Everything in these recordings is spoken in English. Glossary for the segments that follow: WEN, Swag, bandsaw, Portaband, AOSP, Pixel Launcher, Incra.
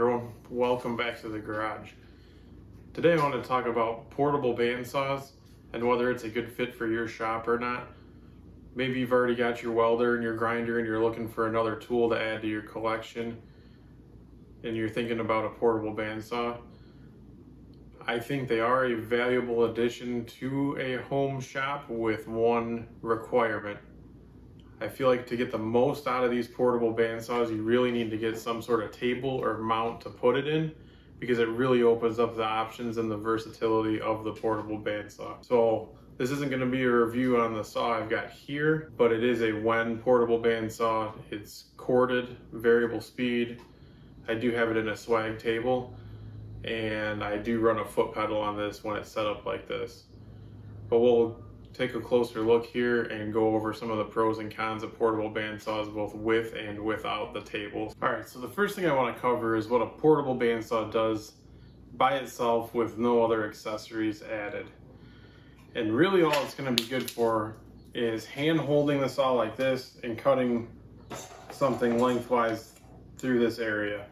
everyone, welcome back to the garage. Today I want to talk about portable bandsaws and whether it's a good fit for your shop or not. Maybe you've already got your welder and your grinder and you're looking for another tool to add to your collection and you're thinking about a portable bandsaw. I think they are a valuable addition to a home shop with one requirement. I feel like to get the most out of these portable bandsaws, you really need to get some sort of table or mount to put it in because it really opens up the options and the versatility of the portable bandsaw. So this isn't going to be a review on the saw I've got here, but it is a WEN portable bandsaw. It's corded, variable speed. I do have it in a swag table and I do run a foot pedal on this when it's set up like this, but we'll take a closer look here and go over some of the pros and cons of portable bandsaws, both with and without the table. All right, so the first thing I want to cover is what a portable bandsaw does by itself with no other accessories added. And really all it's going to be good for is hand holding the saw like this and cutting something lengthwise through this area.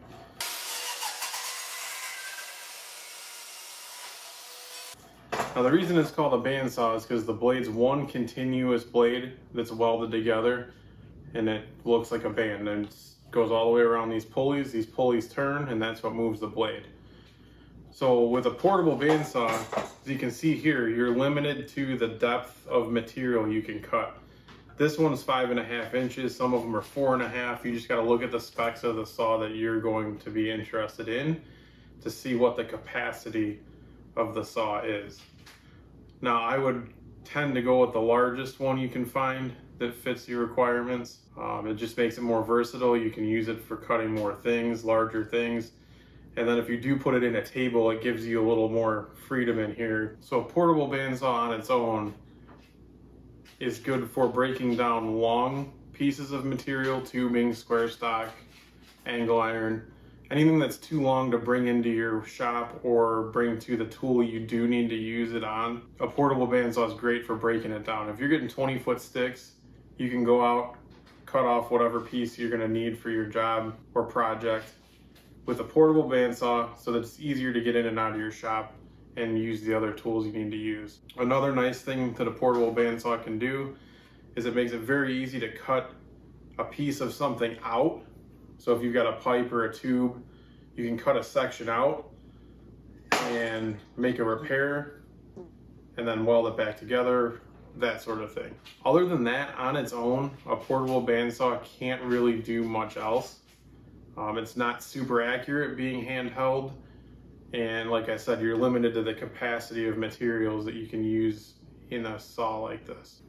Now the reason it's called a bandsaw is because the blade's one continuous blade that's welded together and it looks like a band and it goes all the way around these pulleys turn and that's what moves the blade. So with a portable bandsaw, as you can see here, you're limited to the depth of material you can cut. This one's 5.5 inches, some of them are 4.5. You just got to look at the specs of the saw that you're going to be interested in to see what the capacity of the saw is. Now I would tend to go with the largest one you can find that fits your requirements. It just makes it more versatile. You can use it for cutting more things, larger things. And then if you do put it in a table, it gives you a little more freedom in here. So a portable bandsaw on its own is good for breaking down long pieces of material, tubing, square stock, angle iron, anything that's too long to bring into your shop or bring to the tool you do need to use it on. A portable bandsaw is great for breaking it down. If you're getting 20-foot sticks, you can go out, cut off whatever piece you're gonna need for your job or project with a portable bandsaw so that it's easier to get in and out of your shop and use the other tools you need to use. Another nice thing that a portable bandsaw can do is it makes it very easy to cut a piece of something out. So if you've got a pipe or a tube, you can cut a section out and make a repair and then weld it back together, that sort of thing. Other than that, on its own, a portable bandsaw can't really do much else. It's not super accurate being handheld. And like I said, you're limited to the capacity of materials that you can use in a saw like this.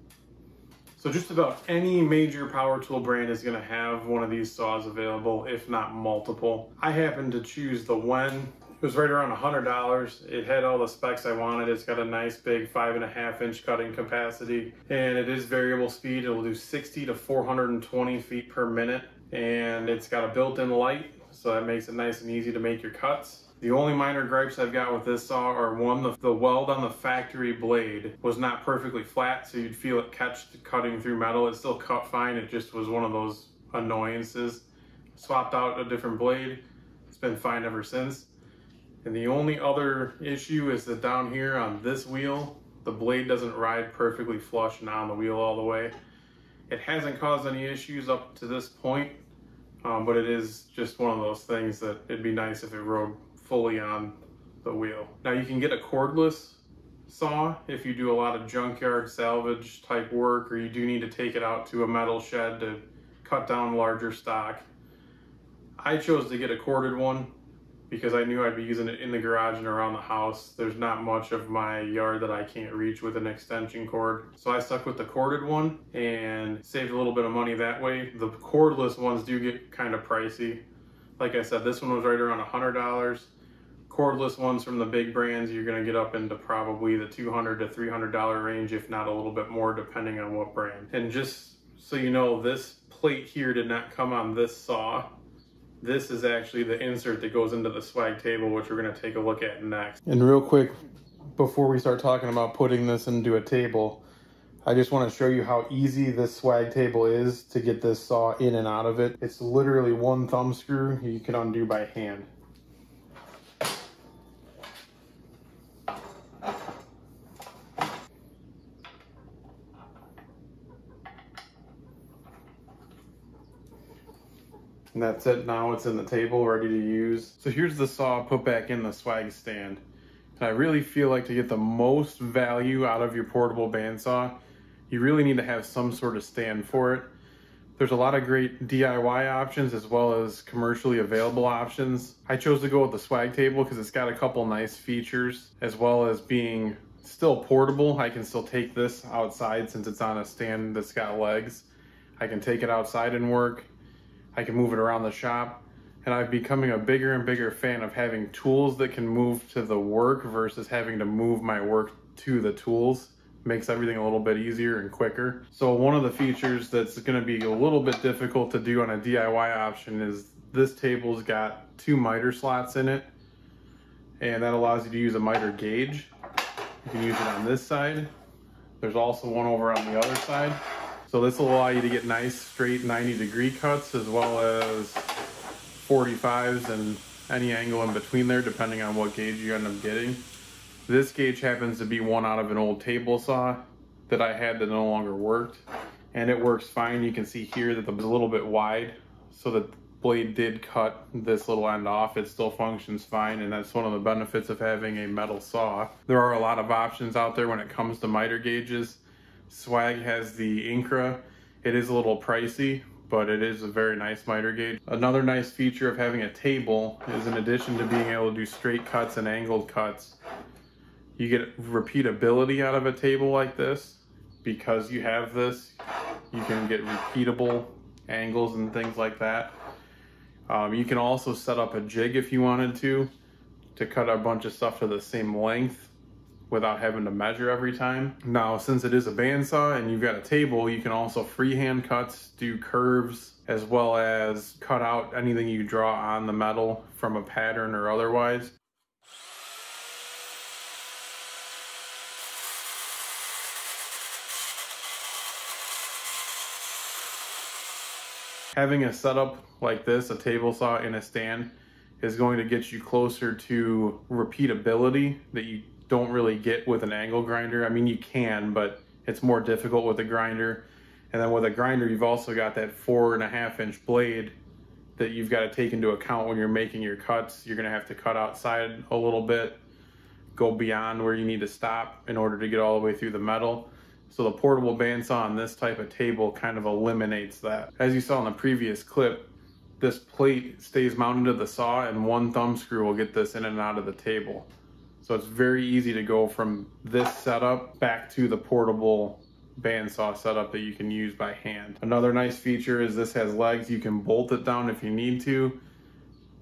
So just about any major power tool brand is going to have one of these saws available, if not multiple. I happened to choose the WEN. It was right around $100. It had all the specs I wanted. It's got a nice big 5.5 inch cutting capacity and it is variable speed. It will do 60 to 420 feet per minute and it's got a built-in light, so that makes it nice and easy to make your cuts. The only minor gripes I've got with this saw are one, the weld on the factory blade was not perfectly flat, so you'd feel it catch the cutting through metal. It still cut fine, it just was one of those annoyances. Swapped out a different blade, it's been fine ever since. And the only other issue is that down here on this wheel, the blade doesn't ride perfectly flush and on the wheel all the way. It hasn't caused any issues up to this point, but it is just one of those things that it'd be nice if it rode fully on the wheel. Now you can get a cordless saw if you do a lot of junkyard salvage type work or you do need to take it out to a metal shed to cut down larger stock. I chose to get a corded one because I knew I'd be using it in the garage and around the house. There's not much of my yard that I can't reach with an extension cord. So I stuck with the corded one and saved a little bit of money that way. The cordless ones do get kind of pricey. Like I said, this one was right around $100. Cordless ones from the big brands, you're going to get up into probably the $200 to $300 range, if not a little bit more, depending on what brand. And just so you know, this plate here did not come on this saw. This is actually the insert that goes into the swag table, which we're going to take a look at next. And real quick, before we start talking about putting this into a table, I just want to show you how easy this swag table is to get this saw in and out of it. It's literally one thumb screw you can undo by hand. And that's it. Now it's in the table, ready to use. So here's the saw put back in the swag stand. And I really feel like to get the most value out of your portable bandsaw, you really need to have some sort of stand for it. There's a lot of great DIY options as well as commercially available options. I chose to go with the swag table because it's got a couple nice features as well as being still portable. I can still take this outside since it's on a stand that's got legs. I can take it outside and work. I can move it around the shop. And I'm becoming a bigger and bigger fan of having tools that can move to the work versus having to move my work to the tools. Makes everything a little bit easier and quicker. So one of the features that's going to be a little bit difficult to do on a DIY option is this table's got two miter slots in it, and that allows you to use a miter gauge. You can use it on this side. There's also one over on the other side. So this will allow you to get nice straight 90-degree cuts as well as 45s and any angle in between there depending on what gauge you end up getting. This gauge happens to be one out of an old table saw that I had that no longer worked, and it works fine. You can see here that it was a little bit wide, so the blade did cut this little end off. It still functions fine, and that's one of the benefits of having a metal saw. There are a lot of options out there when it comes to miter gauges. Swag has the Incra. It is a little pricey, but it is a very nice miter gauge. Another nice feature of having a table is, in addition to being able to do straight cuts and angled cuts, you get repeatability out of a table like this. Because you have this, you can get repeatable angles and things like that. You can also set up a jig if you wanted to cut a bunch of stuff to the same length without having to measure every time. Now, since it is a bandsaw and you've got a table, you can also freehand cuts, do curves, as well as cut out anything you draw on the metal from a pattern or otherwise. Having a setup like this, a table saw in a stand, is going to get you closer to repeatability that you don't really get with an angle grinder. I mean, you can, but it's more difficult with a grinder. And then with a grinder, you've also got that 4.5-inch blade that you've got to take into account when you're making your cuts. You're going to have to cut outside a little bit, go beyond where you need to stop in order to get all the way through the metal. So the portable bandsaw on this type of table kind of eliminates that. As you saw in the previous clip, this plate stays mounted to the saw and one thumb screw will get this in and out of the table. So it's very easy to go from this setup back to the portable bandsaw setup that you can use by hand. Another nice feature is this has legs. You can bolt it down if you need to,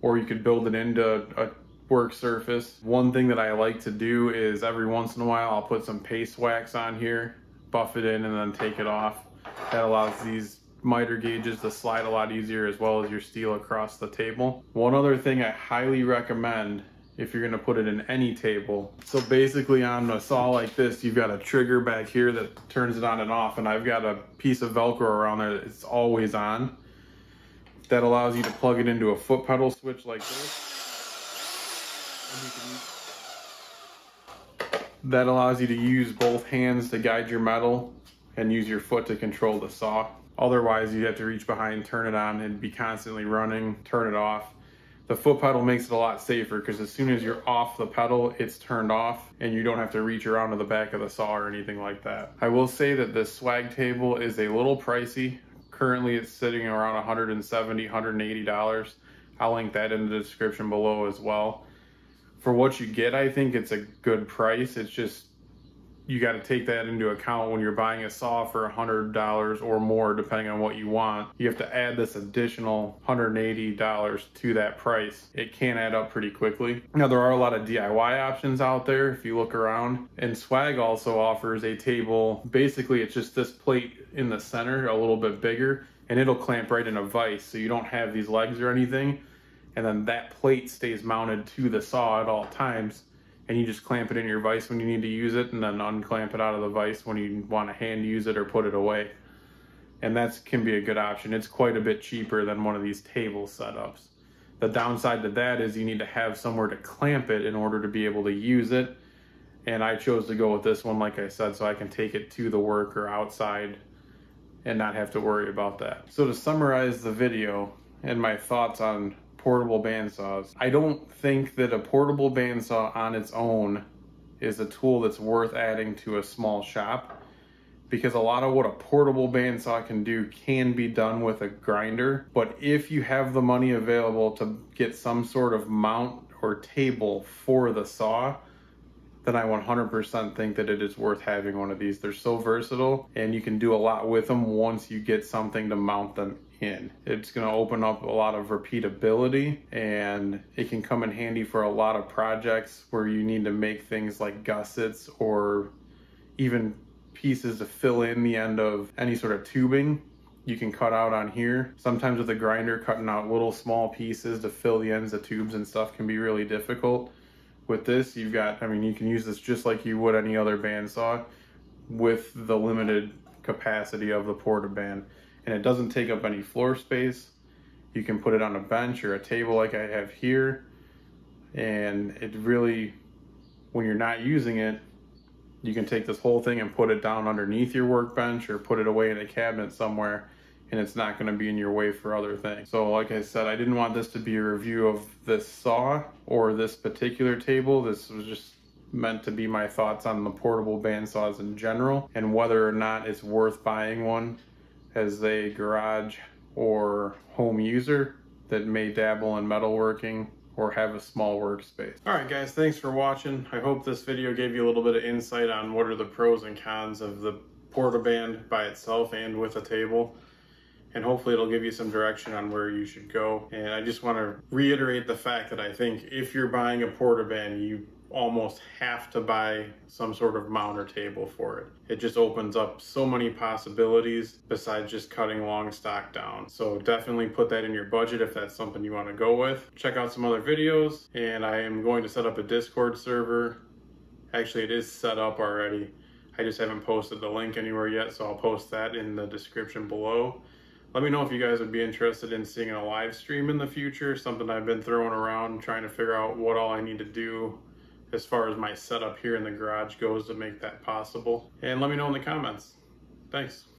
or you could build it into a work surface. One thing that I like to do is every once in a while, I'll put some paste wax on here, buff it in, and then take it off. That allows these miter gauges to slide a lot easier, as well as your steel across the table. One other thing I highly recommend if you're going to put it in any table. So basically on a saw like this, you've got a trigger back here that turns it on and off, and I've got a piece of Velcro around there that's always on. That allows you to plug it into a foot pedal switch like this. And you can use that allows you to use both hands to guide your metal and use your foot to control the saw. Otherwise, you'd have to reach behind, turn it on, and be constantly running, turn it off. The foot pedal makes it a lot safer because as soon as you're off the pedal, it's turned off and you don't have to reach around to the back of the saw or anything like that. I will say that this swag table is a little pricey. Currently, it's sitting around $170, $180. I'll link that in the description below as well. For what you get, I think it's a good price. It's just, you got to take that into account when you're buying a saw for $100 or more, depending on what you want. You have to add this additional $180 to that price. It can add up pretty quickly. Now, there are a lot of DIY options out there if you look around. And Swag also offers a table. Basically, it's just this plate in the center, a little bit bigger, and it'll clamp right in a vise, so you don't have these legs or anything. And then that plate stays mounted to the saw at all times, and you just clamp it in your vise when you need to use it, and then unclamp it out of the vise when you want to hand use it or put it away. And that can be a good option. It's quite a bit cheaper than one of these table setups. The downside to that is you need to have somewhere to clamp it in order to be able to use it. And I chose to go with this one, like I said, so I can take it to the work or outside and not have to worry about that. So to summarize the video, and my thoughts on portable bandsaws. I don't think that a portable bandsaw on its own is a tool that's worth adding to a small shop, because a lot of what a portable bandsaw can do can be done with a grinder. But if you have the money available to get some sort of mount or table for the saw, then I 100% think that it is worth having one of these. They're so versatile, and you can do a lot with them once you get something to mount them in. It's gonna open up a lot of repeatability, and it can come in handy for a lot of projects where you need to make things like gussets or even pieces to fill in the end of any sort of tubing. You can cut out on here. Sometimes with a grinder, cutting out little small pieces to fill the ends of tubes and stuff can be really difficult. With this, you've got, I mean, you can use this just like you would any other bandsaw with the limited capacity of the Portaband. And it doesn't take up any floor space. You can put it on a bench or a table like I have here. And it really, when you're not using it, you can take this whole thing and put it down underneath your workbench or put it away in a cabinet somewhere, and it's not going to be in your way for other things. So like I said, I didn't want this to be a review of this saw or this particular table. This was just meant to be my thoughts on the portable bandsaws in general and whether or not it's worth buying one as a garage or home user that may dabble in metalworking or have a small workspace. All right guys, thanks for watching. I hope this video gave you a little bit of insight on what are the pros and cons of the Portaband by itself and with a table. And hopefully it'll give you some direction on where you should go. And I just want to reiterate the fact that I think if you're buying a Portaband, you almost have to buy some sort of mount or table for it. It just opens up so many possibilities besides just cutting long stock down. So definitely put that in your budget if that's something you want to go with. Check out some other videos, and I am going to set up a Discord server. Actually, it is set up already. I just haven't posted the link anywhere yet, so I'll post that in the description below. Let me know if you guys would be interested in seeing a live stream in the future, something I've been throwing around, trying to figure out what all I need to do as far as my setup here in the garage goes to make that possible. And let me know in the comments. Thanks.